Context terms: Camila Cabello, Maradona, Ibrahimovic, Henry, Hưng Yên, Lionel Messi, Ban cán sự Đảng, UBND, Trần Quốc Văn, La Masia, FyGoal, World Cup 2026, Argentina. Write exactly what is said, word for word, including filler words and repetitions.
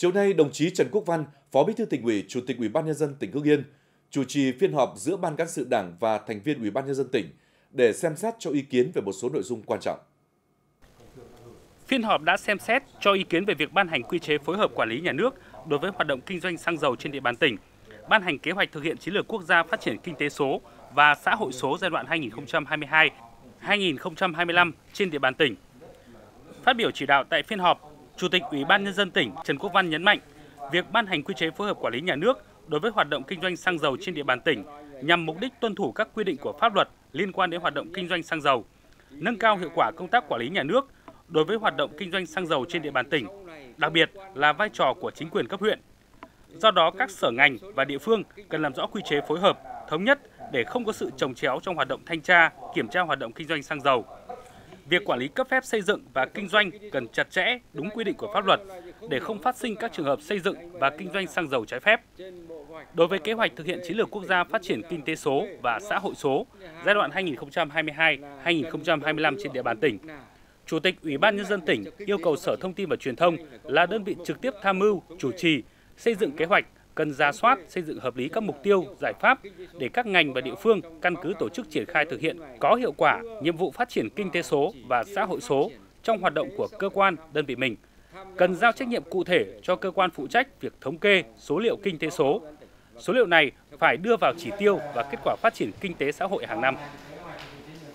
Chiều nay, đồng chí Trần Quốc Văn, Phó Bí thư Tỉnh ủy, Chủ tịch Ủy ban nhân dân tỉnh Hưng Yên chủ trì phiên họp giữa Ban Cán sự Đảng và thành viên Ủy ban nhân dân tỉnh để xem xét cho ý kiến về một số nội dung quan trọng. Phiên họp đã xem xét cho ý kiến về việc ban hành quy chế phối hợp quản lý nhà nước đối với hoạt động kinh doanh xăng dầu trên địa bàn tỉnh, ban hành kế hoạch thực hiện chiến lược quốc gia phát triển kinh tế số và xã hội số giai đoạn hai nghìn không trăm hai mươi hai đến hai nghìn không trăm hai mươi lăm trên địa bàn tỉnh. Phát biểu chỉ đạo tại phiên họp, Chủ tịch Ủy ban nhân dân tỉnh Trần Quốc Văn nhấn mạnh, việc ban hành quy chế phối hợp quản lý nhà nước đối với hoạt động kinh doanh xăng dầu trên địa bàn tỉnh nhằm mục đích tuân thủ các quy định của pháp luật liên quan đến hoạt động kinh doanh xăng dầu, nâng cao hiệu quả công tác quản lý nhà nước đối với hoạt động kinh doanh xăng dầu trên địa bàn tỉnh, đặc biệt là vai trò của chính quyền cấp huyện. Do đó, các sở ngành và địa phương cần làm rõ quy chế phối hợp, thống nhất để không có sự chồng chéo trong hoạt động thanh tra, kiểm tra hoạt động kinh doanh xăng dầu. Việc quản lý cấp phép xây dựng và kinh doanh cần chặt chẽ, đúng quy định của pháp luật để không phát sinh các trường hợp xây dựng và kinh doanh xăng dầu trái phép. Đối với kế hoạch thực hiện chiến lược quốc gia phát triển kinh tế số và xã hội số giai đoạn hai nghìn không trăm hai mươi hai đến hai nghìn không trăm hai mươi lăm trên địa bàn tỉnh, Chủ tịch Ủy ban nhân dân tỉnh yêu cầu Sở Thông tin và Truyền thông là đơn vị trực tiếp tham mưu, chủ trì, xây dựng kế hoạch, cần rà soát, xây dựng hợp lý các mục tiêu, giải pháp để các ngành và địa phương căn cứ tổ chức triển khai thực hiện có hiệu quả nhiệm vụ phát triển kinh tế số và xã hội số trong hoạt động của cơ quan, đơn vị mình. Cần giao trách nhiệm cụ thể cho cơ quan phụ trách việc thống kê số liệu kinh tế số. Số liệu này phải đưa vào chỉ tiêu và kết quả phát triển kinh tế xã hội hàng năm.